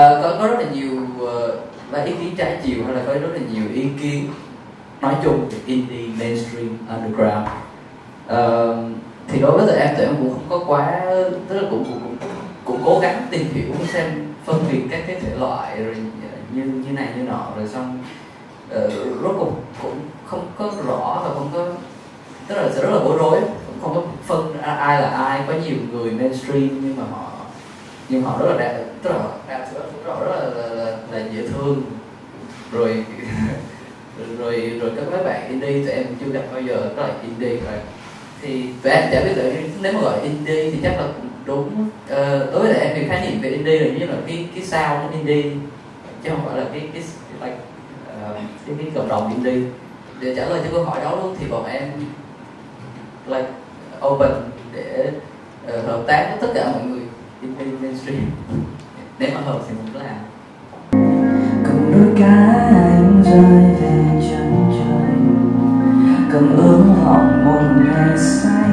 Có rất là nhiều ý kiến trái chiều, hay là có rất là nhiều ý kiến nói chung về indie, mainstream, underground. Thì đối với tụi em, cũng không có quá, tức là cũng cố gắng tìm hiểu xem phân biệt các cái thể loại rồi như này như nọ, rồi xong rốt cuộc cũng không có rõ và không có, tức là sẽ rất là bối rối, cũng không có phân ai là ai. Có nhiều người mainstream nhưng mà họ rất là đẹp, tức là rất là dễ thương. Rồi các mấy bạn indie tụi em chưa gặp bao giờ, rất là indie rồi. Thì tụi em chả biết là nếu mà gọi indie thì chắc là đúng. Đối với em thì khái niệm về indie là như là cái sound indie, chứ không phải là cái cộng đồng indie. Để trả lời cho câu hỏi đó luôn thì bọn em open để hợp tác với tất cả mọi người indie mainstream. Nếu mà hợp thì mình cứ làm. Cầm đôi cá anh rơi về chân trời, cầm ướm họng một ngày say,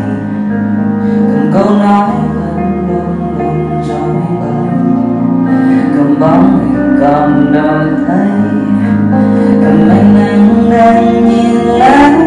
cầm câu nói vẫn luôn luôn trong bờ, cầm bóng hình cầm đầu thấy, cầm ánh nắng đang nhìn lại.